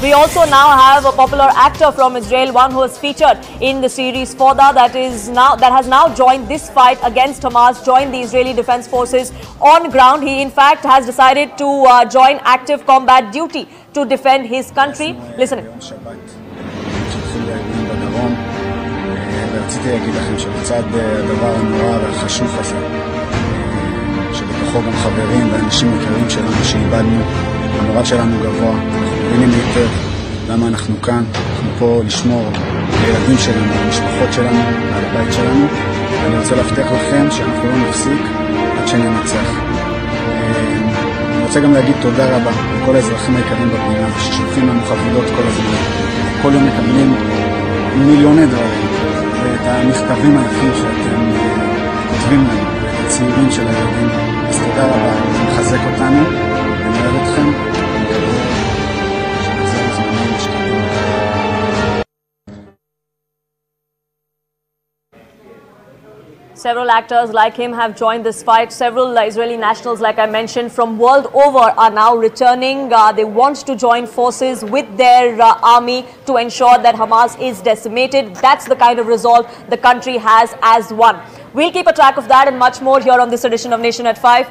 We also now have a popular actor from Israel, one who is featured in the series Fauda, that has now joined this fight against Hamas, joined the Israeli Defense Forces on ground. He in fact has decided to join active combat duty to defend his country. Listen in. המורד שלנו גבוה, אנחנו מבינים היטב למה אנחנו כאן, אנחנו פה לשמור לילדים שלנו, למשפחות שלנו, על הבית שלנו, ואני רוצה להבטיח לכם שאנחנו לא נפסיק עד שננצח. אני רוצה גם להגיד תודה רבה לכל האזרחים היקרים במדינה ששולחים לנו חבילות כל הזמן. כל יום מקבלים מיליוני דברים, ואת המכתבים היפים שאתם כותבים לנו, ואת הציורים של הילדים. אז תודה רבה, זה מחזק אותנו. Several actors like him have joined this fight. Several Israeli nationals, like I mentioned, from world over are now returning. They want to join forces with their army to ensure that Hamas is decimated. That's the kind of resolve the country has as one. We'll keep a track of that and much more here on this edition of Nation at 5.